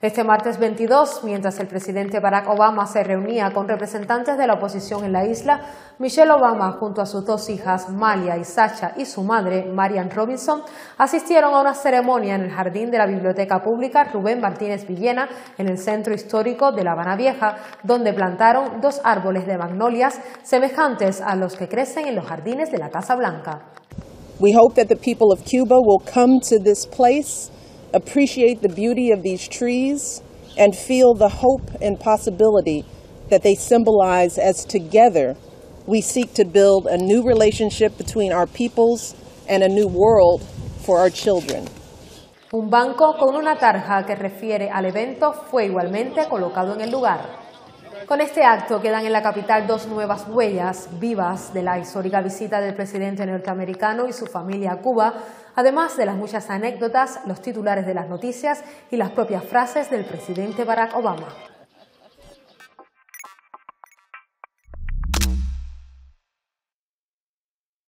Este martes 22, mientras el presidente Barack Obama se reunía con representantes de la oposición en la isla, Michelle Obama, junto a sus dos hijas, Malia y Sasha, y su madre, Marian Robinson, asistieron a una ceremonia en el jardín de la Biblioteca Pública Rubén Martínez Villena, en el centro histórico de La Habana Vieja, donde plantaron dos árboles de magnolias semejantes a los que crecen en los jardines de la Casa Blanca. We hope that the people of Cuba will come to this place, appreciate the beauty of these trees, and feel the hope and possibility that they symbolize as together we seek to build a new relationship between our peoples and a new world for our children. Un banco con una tarja que refiere al evento fue igualmente colocado en el lugar. Con este acto quedan en la capital dos nuevas huellas vivas de la histórica visita del presidente norteamericano y su familia a Cuba, además de las muchas anécdotas, los titulares de las noticias y las propias frases del presidente Barack Obama.